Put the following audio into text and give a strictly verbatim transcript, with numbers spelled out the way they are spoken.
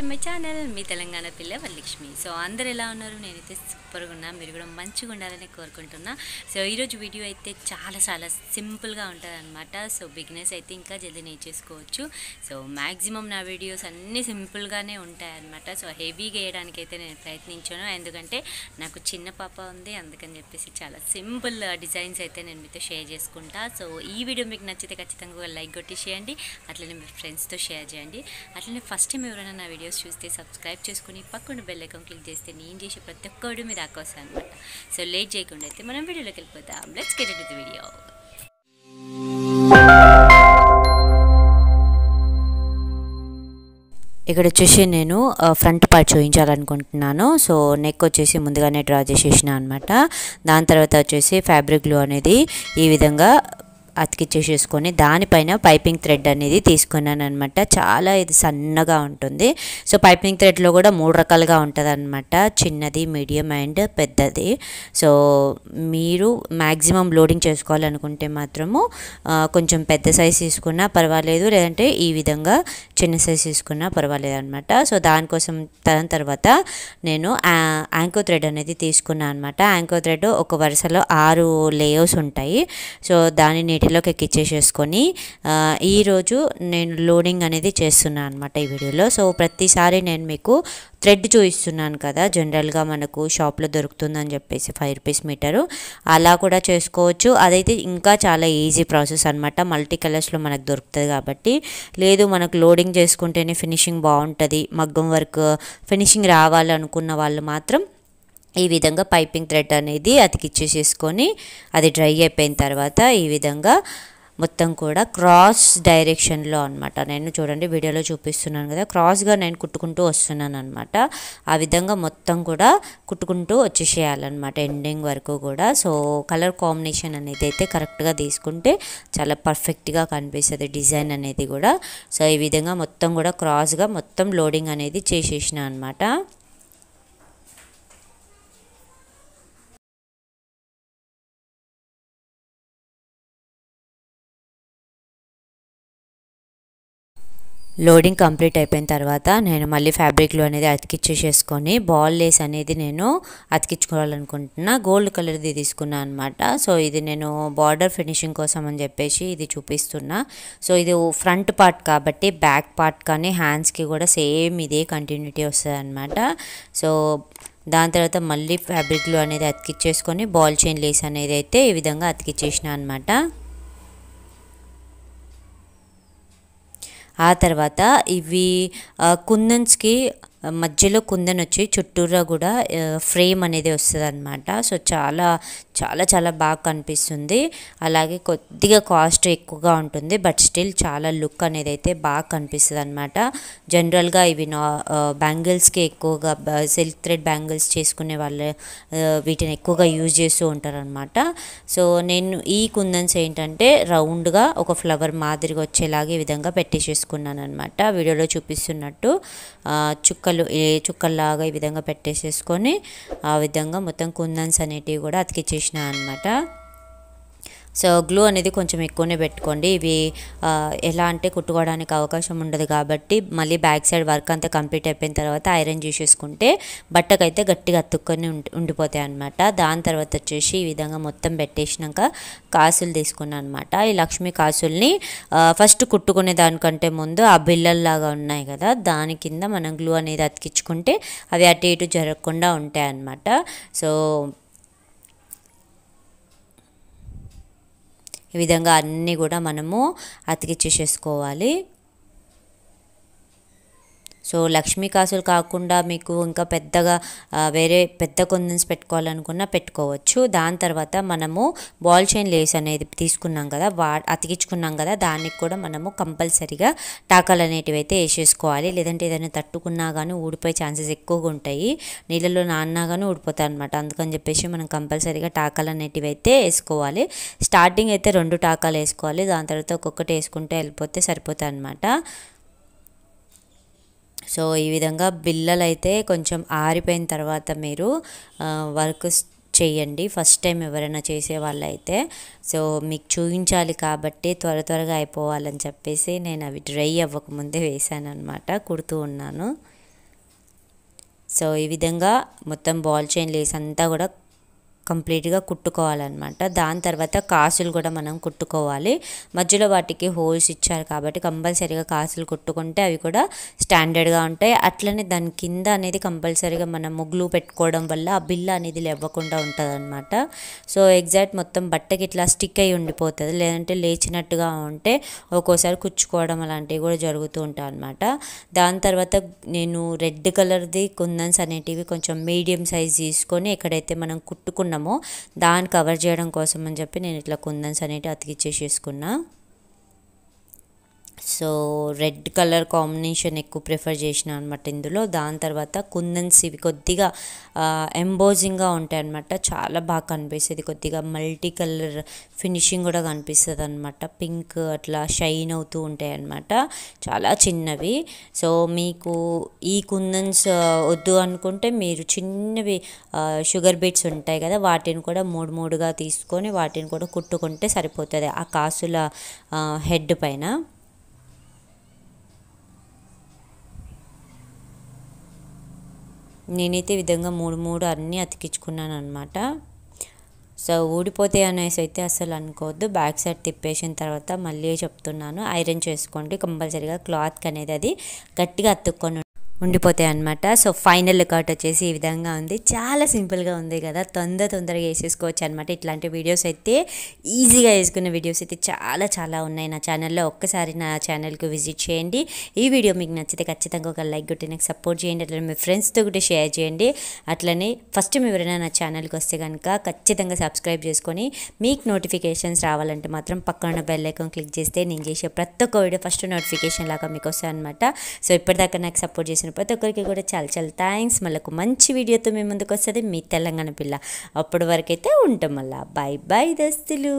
To my channel మీ తెలంగాణ పిల్ల Varalakshmi. So అందరూ ఎలా ఉన్నారు? నేనైతే సూపర్గా ఉన్నా, మీరు కూడా మంచిగా ఉండాలని కోరుకుంటున్నా. సో ఈరోజు వీడియో అయితే చాలా చాలా సింపుల్గా ఉంటుంది అనమాట. సో బిగినర్స్ అయితే ఇంకా జల్దీ నేర్చేసుకోవచ్చు. సో మ్యాక్సిమం నా వీడియోస్ అన్నీ సింపుల్గానే ఉంటాయన్నమాట. సో హెవీగా వేయడానికి అయితే నేను ప్రయత్నించాను, ఎందుకంటే నాకు చిన్న పాప ఉంది, అందుకని చెప్పేసి చాలా సింపుల్ డిజైన్స్ అయితే నేను మీతో షేర్ చేసుకుంటా. సో ఈ వీడియో మీకు నచ్చితే ఖచ్చితంగా లైక్ కొట్టి చేయండి, అట్లనే మీ ఫ్రెండ్స్తో షేర్ చేయండి. అట్లనే ఫస్ట్ టైం ఎవరైనా నా వీడియో చూస్తే సబ్స్క్రైబ్ చేసుకుని పక్కన బెల్ ఐకాన్ క్లిక్ చేస్తే నేను చేసే ప్రతి ఒక్క వీడియో మీరు ఆకోసం అనమాట. సో లేట్ చేయకుండా అయితే మనం వీడియోలోకి వెళ్ళిపోతాం. Let's get into the video. ఇక్కడ వచ్చేసి నేను ఫ్రంట్ పార్ట్ చూపించాలనుకుంటున్నాను. సో నెక్ వచ్చేసి ముందుగానే డ్రా చేసేసినా అనమాట. దాని తర్వాత వచ్చేసి ఫ్యాబ్రిక్ గ్లూ అనేది ఈ విధంగా అతికిచ్చేసేసుకొని దానిపైన పైపింగ్ థ్రెడ్ అనేది తీసుకున్నాను అనమాట. చాలా ఇది సన్నగా ఉంటుంది. సో పైపింగ్ థ్రెడ్లో కూడా మూడు రకాలుగా ఉంటుంది అనమాట, చిన్నది, మీడియం అండ్ పెద్దది. సో మీరు మ్యాక్సిమం లోడింగ్ చేసుకోవాలనుకుంటే మాత్రము కొంచెం పెద్ద సైజ్ తీసుకున్నా పర్వాలేదు, లేదంటే ఈ విధంగా చిన్న సైజ్ తీసుకున్నా పర్వాలేదు అనమాట. సో దానికోసం దాని తర్వాత నేను యాంకో థ్రెడ్ అనేది తీసుకున్నాను అనమాట. యాంకో థ్రెడ్ ఒక వరుసలో ఆరు లేయర్స్ ఉంటాయి. సో దాని నీటి లోకి ఎక్కిచ్చేసేసుకొని ఈరోజు నేను లోడింగ్ అనేది చేస్తున్నాను అనమాట ఈ వీడియోలో. సో ప్రతిసారి నేను మీకు థ్రెడ్ చూపిస్తున్నాను కదా, జనరల్గా మనకు షాప్లో దొరుకుతుందని చెప్పేసి ఫైవ్ రూపీస్ మీటరు అలా కూడా చేసుకోవచ్చు. అదైతే ఇంకా చాలా ఈజీ ప్రాసెస్ అనమాట, మల్టీ కలర్స్లో మనకు దొరుకుతుంది కాబట్టి. లేదు మనకు లోడింగ్ చేసుకుంటేనే ఫినిషింగ్ బాగుంటుంది, మగ్గం వర్క్ ఫినిషింగ్ రావాలనుకున్న వాళ్ళు మాత్రం ఈ విధంగా పైపింగ్ థ్రెడ్ అనేది అతికిచ్చేసేసుకొని అది డ్రై అయిపోయిన తర్వాత ఈ విధంగా మొత్తం కూడా క్రాస్ డైరెక్షన్లో అనమాట. నేను చూడండి వీడియోలో చూపిస్తున్నాను కదా, క్రాస్గా నేను కుట్టుకుంటూ వస్తున్నాను అనమాట. ఆ విధంగా మొత్తం కూడా కుట్టుకుంటూ వచ్చేసేయాలన్నమాట ఎండింగ్ వరకు కూడా. సో కలర్ కాంబినేషన్ అనేది అయితే కరెక్ట్గా తీసుకుంటే చాలా పర్ఫెక్ట్గా కనిపిస్తుంది డిజైన్ అనేది కూడా. సో ఈ విధంగా మొత్తం కూడా క్రాస్గా మొత్తం లోడింగ్ అనేది చేసేసిన అనమాట. లోడింగ్ కంప్లీట్ అయిపోయిన తర్వాత నేను మళ్ళీ ఫ్యాబ్రిక్లో అనేది అతికిచ్చేసేసుకొని బాల్ లేస్ అనేది నేను అతికించుకోవాలనుకుంటున్నా. గోల్డ్ కలర్ది తీసుకున్నాను అనమాట. సో ఇది నేను బార్డర్ ఫినిషింగ్ కోసం అని చెప్పేసి ఇది చూపిస్తున్నా. సో ఇది ఫ్రంట్ పార్ట్ కాబట్టి బ్యాక్ పార్ట్ కానీ హ్యాండ్స్కి కూడా సేమ్ ఇదే కంటిన్యూటీ వస్తుంది అనమాట. సో దాని తర్వాత మళ్ళీ ఫ్యాబ్రిక్లో అనేది అతికిచ్చేసుకొని బాల్ చైన్ లేస్ అనేది అయితే ఈ విధంగా అతికిచ్చేసినా అనమాట. ఆ తర్వాత ఇవి కుందన్స్కి మధ్యలో కుందన్ వచ్చి చుట్టూరా కూడా ఫ్రేమ్ అనేది వస్తుంది అనమాట. సో చాలా చాలా చాలా బాగా కనిపిస్తుంది. అలాగే కొద్దిగా కాస్ట్ ఎక్కువగా ఉంటుంది, బట్ స్టిల్ చాలా లుక్ అనేది అయితే బాగా కనిపిస్తుంది అనమాట. జనరల్గా ఇవి నా బ్యాంగిల్స్కి ఎక్కువగా సిల్క్ థ్రెడ్ బ్యాంగిల్స్ చేసుకునే వాళ్ళు వీటిని ఎక్కువగా యూజ్ చేస్తూ ఉంటారు అనమాట. సో నేను ఈ కుందన్స్ ఏంటంటే రౌండ్గా ఒక ఫ్లవర్ మాదిరిగా వచ్చేలాగా ఈ విధంగా పెట్టేసేసుకున్నాను అనమాట. వీడియోలో చూపిస్తున్నట్టు చుక్కలు చుక్కల్లాగా ఈ విధంగా పెట్టేసేసుకొని ఆ విధంగా మొత్తం కుందన్స్ అనేటివి కూడా అతికిచ్చేసి అనమాట. సో గ్లూ అనేది కొంచెం ఎక్కువనే పెట్టుకోండి, ఇవి ఎలా అంటే కుట్టుకోవడానికి అవకాశం ఉండదు కాబట్టి. మళ్ళీ బ్యాక్ సైడ్ వర్క్ అంతా కంప్లీట్ అయిపోయిన తర్వాత ఐరన్ చేసేసుకుంటే బట్టకైతే గట్టిగా అతుక్కొని ఉండిపోతాయి అనమాట. దాని తర్వాత వచ్చేసి ఈ విధంగా మొత్తం పెట్టేసినాక కాసులు తీసుకున్నాను అనమాట. ఈ లక్ష్మీ కాసుల్ని ఫస్ట్ కుట్టుకునే దానికంటే ముందు ఆ బిళ్ళల్లాగా ఉన్నాయి కదా, దాని కింద మనం గ్లూ అనేది అతికించుకుంటే అవి అటు ఇటు జరగకుండా ఉంటాయి అనమాట. సో ఈ విధంగా అన్నీ కూడా మనము అతికిచ్చేసేసుకోవాలి. సో లక్ష్మీ కాసులు కాకుండా మీకు ఇంకా పెద్దగా వేరే పెద్ద కుందన్స్ పెట్టుకోవాలనుకున్నా పెట్టుకోవచ్చు. దాని తర్వాత మనము బాల్ చైన్ లేస్ అనేది తీసుకున్నాం కదా, వా అతికించుకున్నాం కదా, దానికి కూడా మనము కంపల్సరీగా టాకాలు అనేటివి అయితే వేసేసుకోవాలి. లేదంటే ఏదైనా తట్టుకున్నా కానీ ఊడిపోయే ఛాన్సెస్ ఎక్కువగా ఉంటాయి, నీళ్ళలో నాన్నా కానీ ఊడిపోతాయి అనమాట. అందుకని చెప్పేసి మనం కంపల్సరీగా టాకాలు అనేటివి అయితే వేసుకోవాలి. స్టార్టింగ్ అయితే రెండు టాకాలు వేసుకోవాలి, దాని తర్వాత ఒక్కొక్కటి వేసుకుంటే వెళ్ళిపోతే సరిపోతాయి అనమాట. సో ఈ విధంగా బిళ్ళలు అయితే కొంచెం ఆరిపోయిన తర్వాత మీరు వర్క్ చేయండి. ఫస్ట్ టైం ఎవరైనా చేసే వాళ్ళైతే సో మీకు చూపించాలి కాబట్టి త్వర త్వరగా అయిపోవాలని చెప్పేసి నేను అవి డ్రై అవ్వకముందే వేసాను అనమాట, కుడుతూ ఉన్నాను. సో ఈ విధంగా మొత్తం బాల్ చైన్ లేస్ అంతా కూడా కంప్లీట్ గా కుట్టుకోవాలన్నమాట. దాని తర్వాత కాసులు కూడా మనం కుట్టుకోవాలి. మధ్యలో వాటికి హోల్స్ ఇచ్చారు కాబట్టి కంపల్సరీగా కాసులు కుట్టుకుంటే అవి కూడా స్టాండర్డ్ గా ఉంటాయి. అట్లనే దాని కింద అనేది కంపల్సరీగా మనం ముగ్గులు పెట్టుకోవడం వల్ల ఆ బిల్ల అనేది లేవకుండా ఉంటదన్నమాట. సో ఎగ్జాక్ట్ మొత్తం బట్టకి ఇట్లా స్టిక్ అయి ఉండిపోతుంది, లేదంటే లేచినట్టుగా ఉంటే ఒక్కోసారి కుచ్చుకోవడం అలాంటివి కూడా జరుగుతూ ఉంటాయి అన్నమాట. దాని తర్వాత నేను రెడ్ కలర్ది కుందన్స్ అనేటివి కొంచెం మీడియం సైజ్ తీసుకొని ఎక్కడైతే మనం కుట్టుకున్న దాన్ని కవర్ చేయడం కోసం అని చెప్పి నేను ఇట్లా కుందన్స్ అనేవి అతికిచ్చేసేసుకున్నా. సో రెడ్ కలర్ కాంబినేషన్ ఎక్కువ ప్రిఫర్ చేసిన అనమాట ఇందులో. దాని తర్వాత కుందన్స్ ఇవి కొద్దిగా ఎంబోజింగ్గా ఉంటాయి అనమాట, చాలా బాగా కనిపిస్తుంది, కొద్దిగా మల్టీ కలర్ ఫినిషింగ్ కూడా కనిపిస్తుంది అనమాట. పింక్ అట్లా షైన్ అవుతూ ఉంటాయి అనమాట, చాలా చిన్నవి. సో మీకు ఈ కుందన్స్ వద్దు అనుకుంటే మీరు చిన్నవి షుగర్ బీట్స్ ఉంటాయి కదా, వాటిని కూడా మూడు మూడుగా తీసుకొని వాటిని కూడా కుట్టుకుంటే సరిపోతుంది ఆ కాసుల హెడ్ పైన. నేనైతే ఈ విధంగా మూడు మూడు అన్నీ అతికించుకున్నాను అనమాట. సో ఊడిపోతే అనేసి అయితే అసలు అనుకోవద్దు. బ్యాక్ సైడ్ తిప్పేసిన తర్వాత మళ్ళీ చెప్తున్నాను, ఐరన్ చేసుకోండి కంపల్సరీగా, క్లాత్కి అనేది అది గట్టిగా అతుక్కొని ఉండిపోతాయి అనమాట. సో ఫైనల్ లుక్అవుట్ వచ్చేసి ఈ విధంగా ఉంది, చాలా సింపుల్గా ఉంది కదా, తొందర తొందరగా వేసేసుకోవచ్చు అనమాట. ఇట్లాంటి వీడియోస్ అయితే ఈజీగా వేసుకునే వీడియోస్ అయితే చాలా చాలా ఉన్నాయి నా ఛానల్లో. ఒక్కసారి నా ఛానల్కి విజిట్ చేయండి. ఈ వీడియో మీకు నచ్చితే ఖచ్చితంగా ఒక లైక్ కొట్టి నాకు సపోర్ట్ చేయండి, అట్లనే మీ ఫ్రెండ్స్తో కూడా షేర్ చేయండి. అట్లనే ఫస్ట్ మీరు ఎవరైనా నా ఛానల్కి వస్తే కనుక ఖచ్చితంగా సబ్స్క్రైబ్ చేసుకొని మీకు నోటిఫికేషన్స్ రావాలంటే మాత్రం పక్కన బెల్ ఐకాన్ క్లిక్ చేస్తే నేను చేసే ప్రతి ఒక్క వీడియో ఫస్ట్ నోటిఫికేషన్ లాగా మీకు వస్తాయి అనమాట. సో ఇప్పటిదాకా నాకు సపోర్ట్ చేసిన ప్రతి ఒక్కరికి కూడా చాలా చాలా థ్యాంక్స్. మళ్ళీ ఒక మంచి వీడియోతో మేము ముందుకు వస్తుంది మీ తెలంగాణ పిల్ల. అప్పటి వరకైతే ఉంటాం, మళ్ళీ బాయ్ బాయ్ దస్తులు.